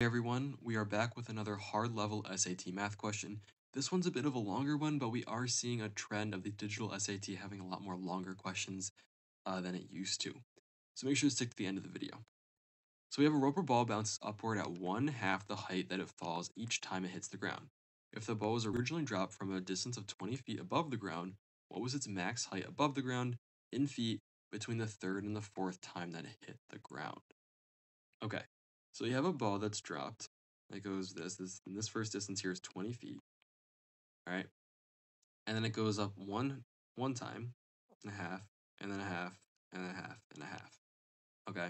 Hey everyone, we are back with another hard level SAT math question. This one's a bit of a longer one, but we are seeing a trend of the digital SAT having a lot more longer questions than it used to. So make sure to stick to the end of the video. So we have a rubber ball bounces upward at 1/2 the height that it falls each time it hits the ground. If the ball was originally dropped from a distance of 20 feet above the ground, what was its max height above the ground in feet between the third and the fourth time that it hit the ground? Okay. So you have a ball that's dropped, that goes this, and this first distance here is 20 feet, all right? And then it goes up one time, and a half, and then a half, and a half, and a half, okay?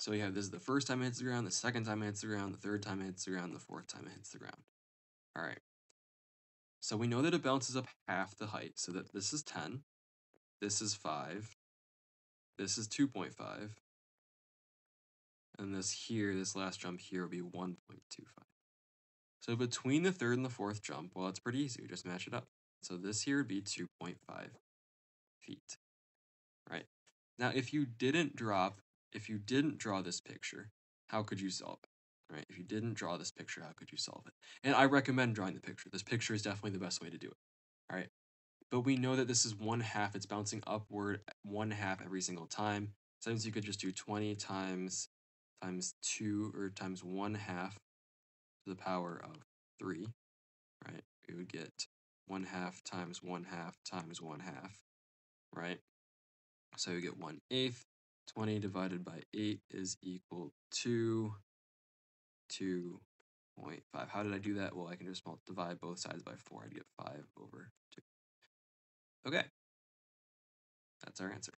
So you have this is the first time it hits the ground, the second time it hits the ground, the third time it hits the ground, the fourth time it hits the ground, all right? So we know that it bounces up 1/2 the height, so that this is 10, this is 5, this is 2.5, and this last jump here would be 1.25. So between the third and the fourth jump, well, it's pretty easy. We just match it up. So this here would be 2.5 feet, right? Now, if you didn't draw this picture, how could you solve it, right? If you didn't draw this picture, how could you solve it? And I recommend drawing the picture. This picture is definitely the best way to do it, all right? But we know that this is 1/2. It's bouncing upward 1/2 every single time. Sometimes you could just do 20 times 2 or times 1/2 to the power of 3, right? We would get 1/2 times 1/2 times 1/2, right? So we get 1/8. 20 divided by 8 is equal to 2.5. How did I do that? Well, I can just divide both sides by 4. I'd get 5/2. Okay. That's our answer.